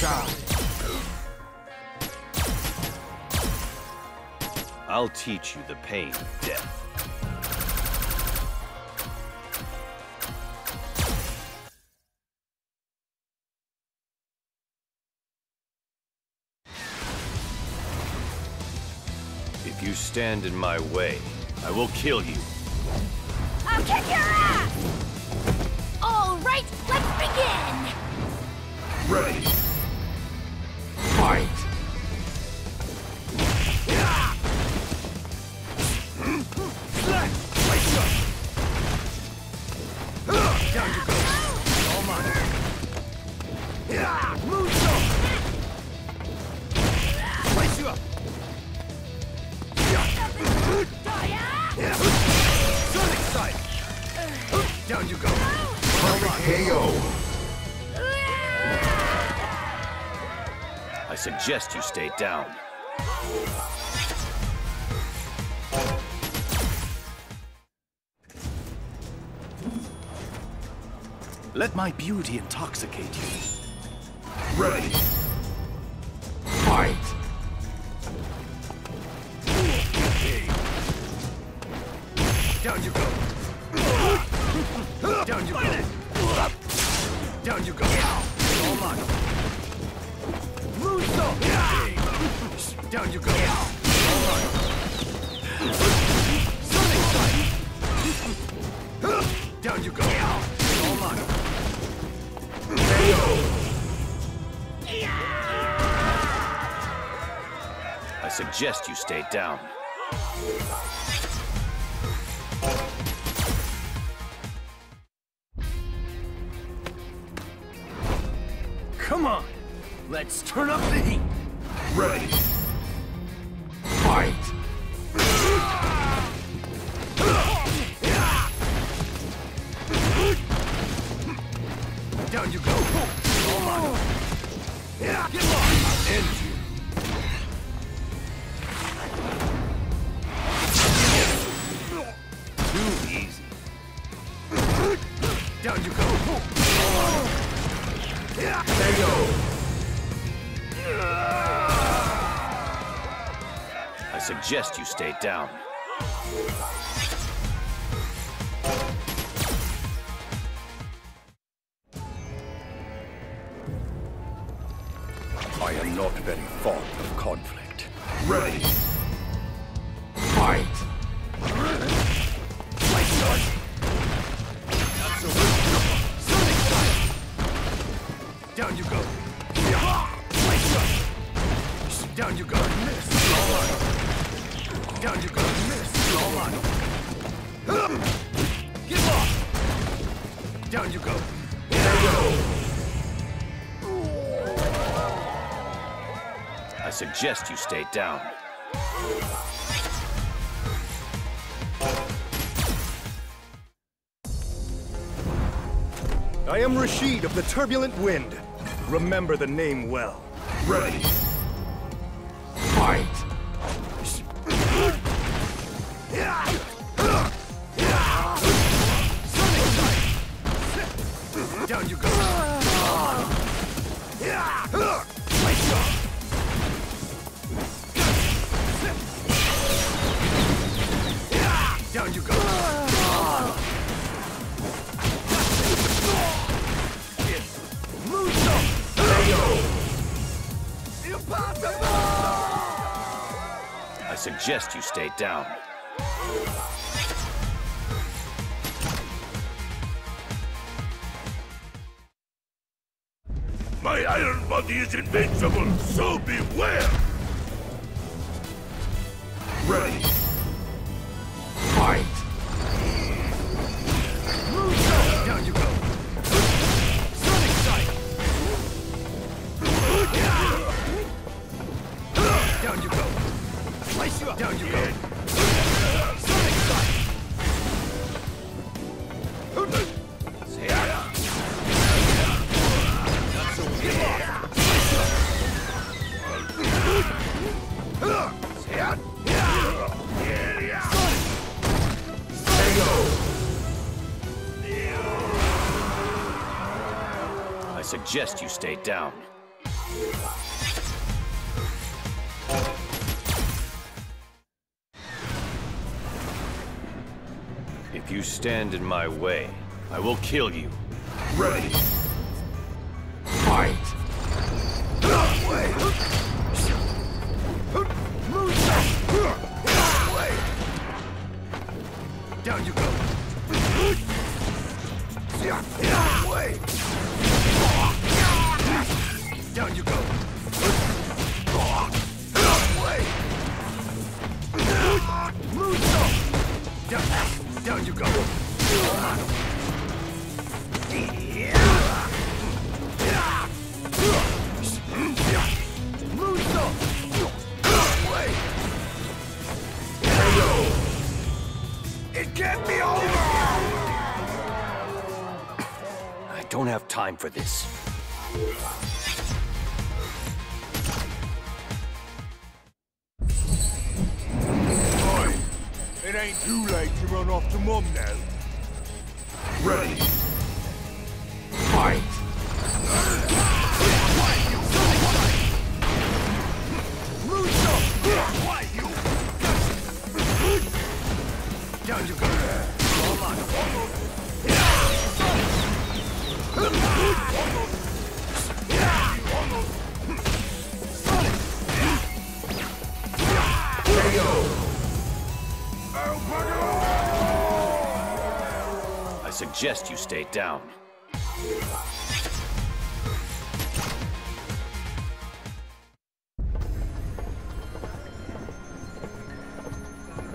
shine. I'll teach you the pain of death. If you stand in my way, I will kill you. I'll kick your ass! All right, let's begin! Ready. Fight! Down you go. All mine. Move so. Place you up. Sonic side. Down you go. KO. I suggest you stay down. Let my beauty intoxicate you. Ready. Fight! Down you go. Down you go. Down you go. All on. Down you go. Sonic side. Down you go. All on. I suggest you stay down. Come on. Let's turn up the heat. Ready. Fight. Down you go. All on. Get lost. I'll end you. Too easy. Down you go. All on. There you go. I suggest you stay down. I am not very fond of conflict. Ready. Fight. Down you go. Down you go, miss, all on. Down you go, miss, all on. Get off! Down you go. There you go! I suggest you stay down. I am Rashid of the Turbulent Wind. Remember the name well. Ready. Fight! Down you go! Down you go! I suggest you stay down. My iron body is invincible, so beware! Ready. Fight! Move down you go! Sonic side! Down you go! Place you up. Down you go. Sonic side. Not so good. I suggest you stay down. If you stand in my way, I will kill you. Ready! Fight! That way! That way! Down you go! That way! Down you go! That way! Move down! Down! Down you go! It can't be over! I don't have time for this. It ain't too late to run off to Mum now. Ready. Fight. Down you go. There you go. I suggest you stay down.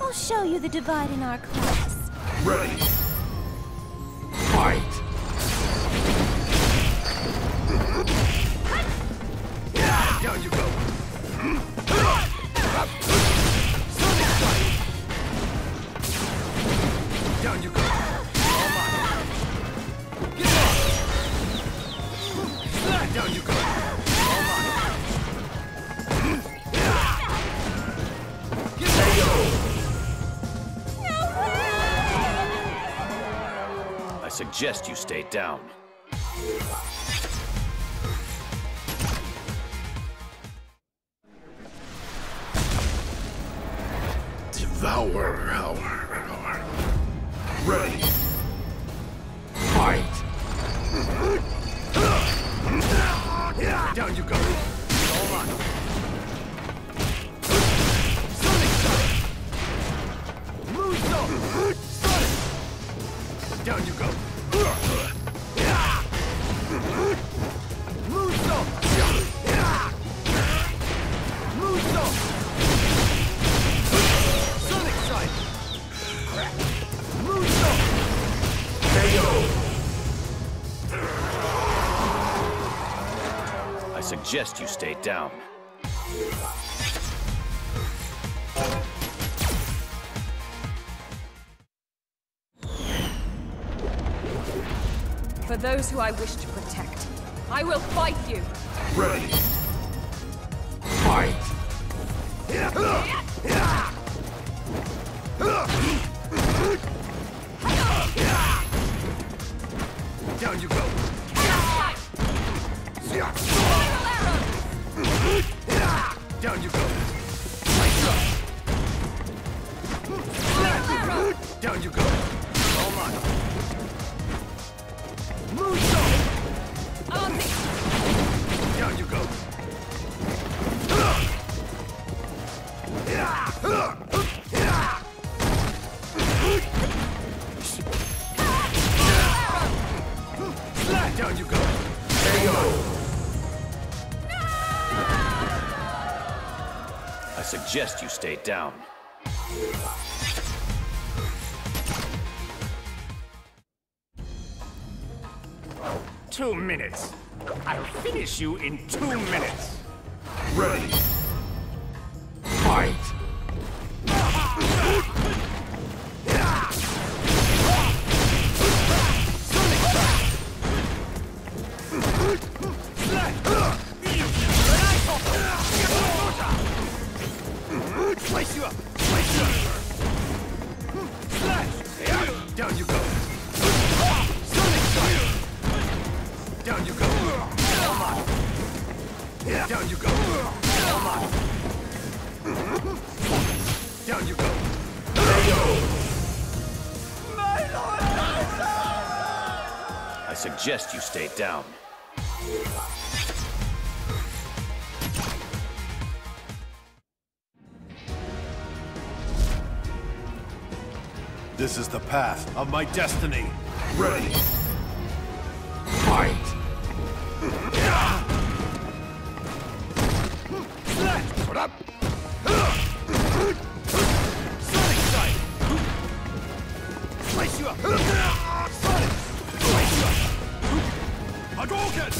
I'll show you the divide in our class. Ready. Fight. Down you go. Down you go! Get up! Down you go! There you go! No way! I suggest you stay down. Devour our... Ready. Fight. Down you go. Hold on. Sonic. Move on. Sonic. Down you go. Move on. Move on. Sonic side. Crap. I suggest you stay down. For those who I wish to protect, I will fight you. Ready. Fight. Down you go. Down you go. Down you go. All on. Move on. Down you go. Down you go. There you go. No! I suggest you stay down. "2 minutes. I'll finish you in 2 minutes." Ready. Fight. Slice you up! Slice you up! Slash! Down you go! Sonic! Down you go! Come on! Down you go. Come on. Down you go. My lord, I suggest you stay down. This is the path of my destiny. Ready. Fight. Put up. Sonic side. Place you up. Sonic. Place you up. Hadouken.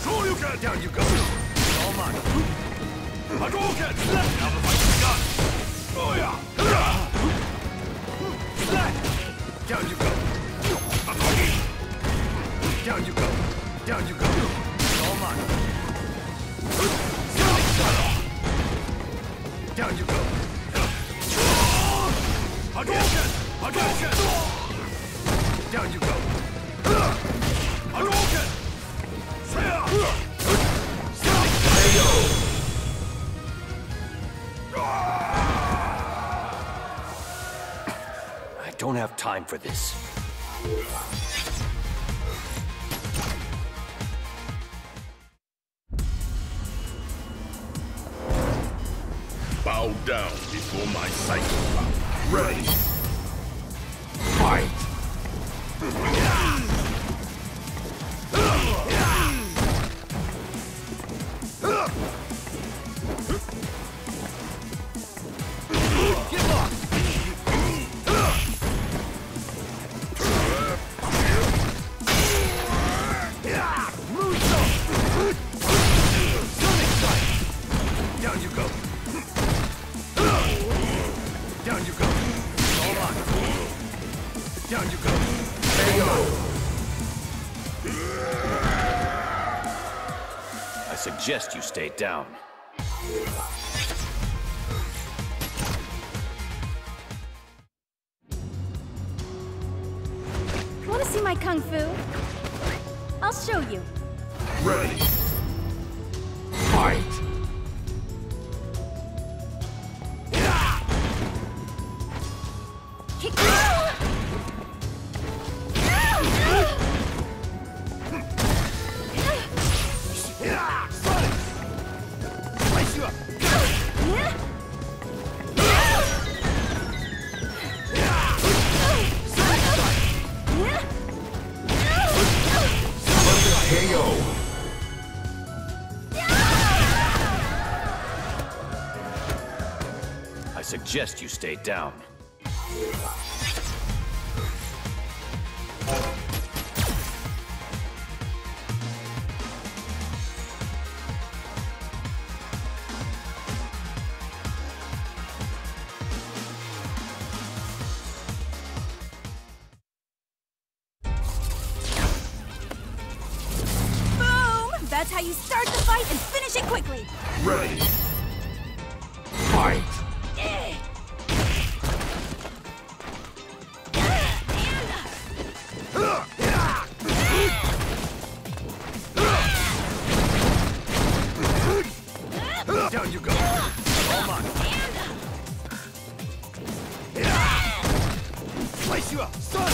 So you get down. You go. All mine. Hadouken. Now the fight is done. Oh yeah. Down you go. Down you go. Down you go. All mine. Down you go. Hadouken! Hadouken! Down you go. Hadouken! I don't have time for this. Bow down before my sight. Ready. Fight. Down you go. There you go. I suggest you stay down. Want to see my kung fu? I'll show you. Ready. Fight. I suggest you stay down. That's how you start the fight and finish it quickly! Ready! Fight! Down you go! Come on! Place you up! Start!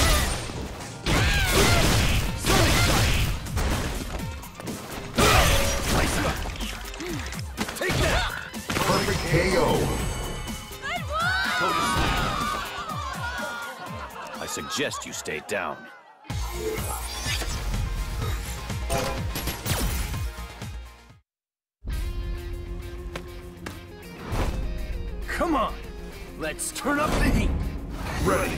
I suggest you stay down. Come on, let's turn up the heat. Ready.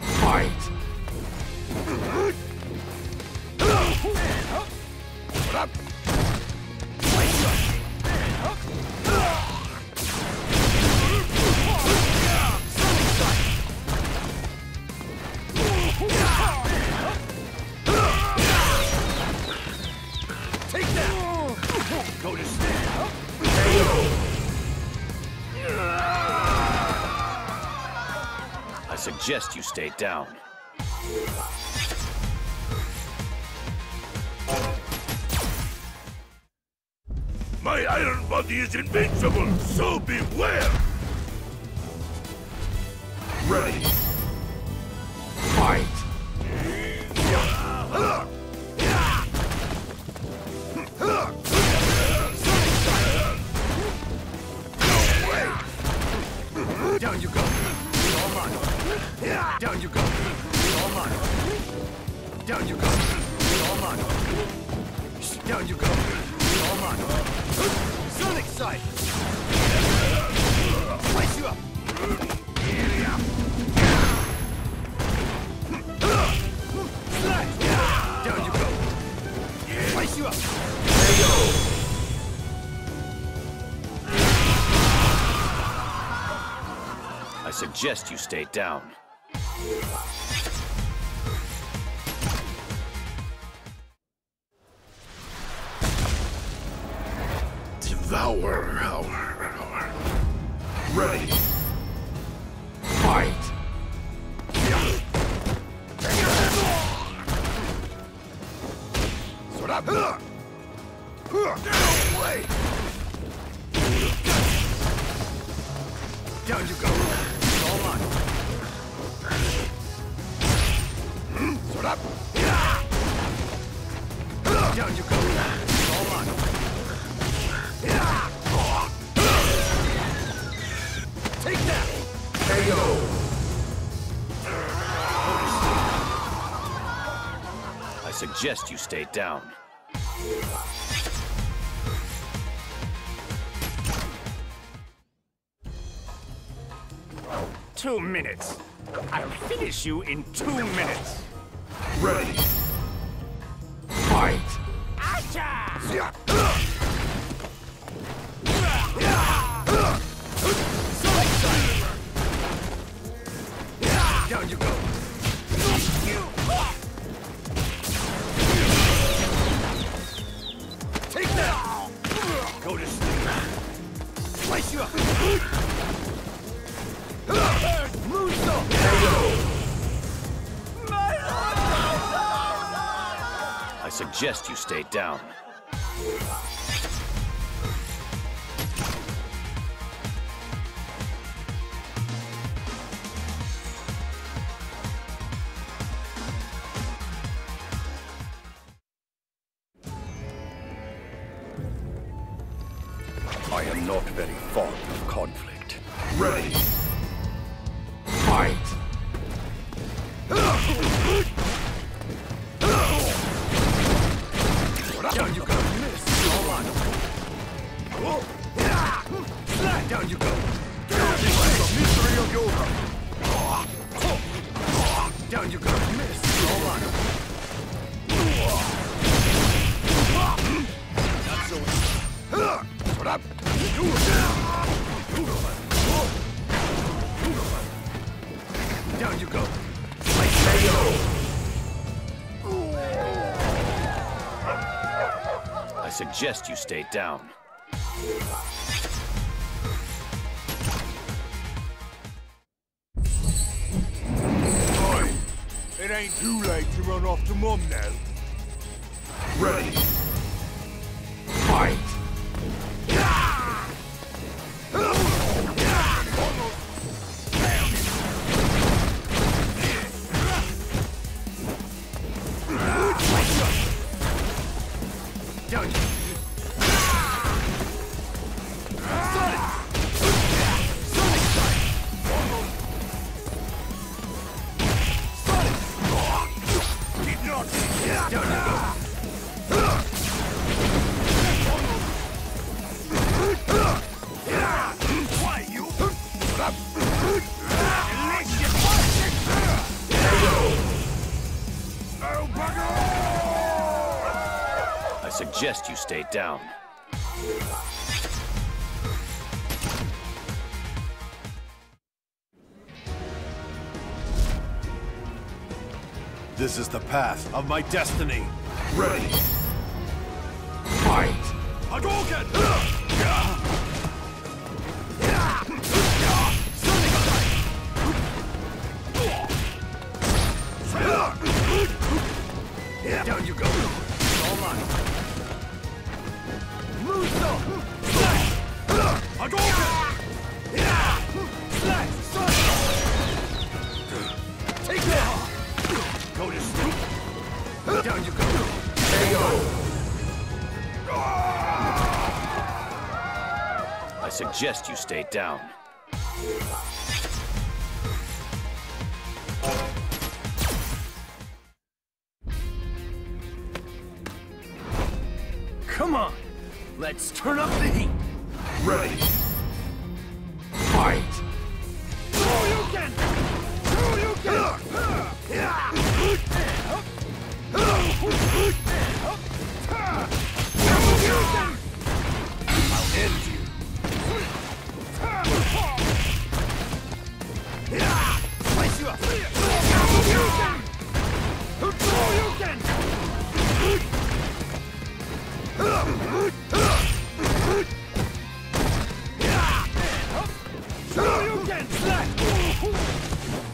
Fight. What up? Go to stand up. I suggest you stay down. My iron body is invincible, so beware! Ready! Fight! No way! Down you go! All mano! Down you go! All mano! Down you go! All mano! Down you go! All mano! Sonic side! Place you up! Slide! Down you go! Place you up! There you go! I suggest you stay down. Devour. Ready. Fight. Sort of. No way. Down you go. All on. Sort of. Down you go. All on. Take that! KO! I suggest you stay down. "2 minutes. I'll finish you in 2 minutes." Ready. Fight! Acha! Down you go. Take that. Go to sleep. Slice you up. Moonsault. There you go. I suggest you stay down. I am not very fond of conflict. Ready! Fight! Down you go! Down you go! Mystery of your life! Down you go! Not so up. Down you go. Like KO. I suggest you stay down. Oi, it ain't too late to run off to mum now. Ready. Fight. Down you go. I suggest you stay down. This is the path of my destiny. Ready. Fight. Hadouken! Down you go. All right. Move on! suggest you stay down. Come on! Let's turn up the heat! Ready! Fight!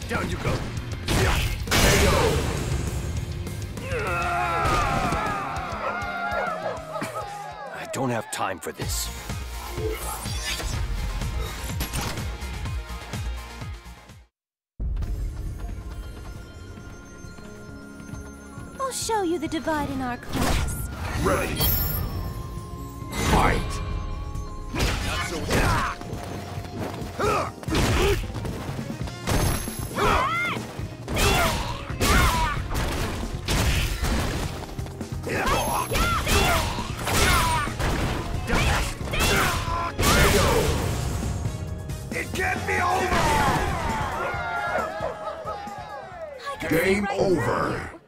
Down you go. I don't have time for this. I'll show you the divide in our class. Ready. Fight. Not so bad. Get me over! Game over!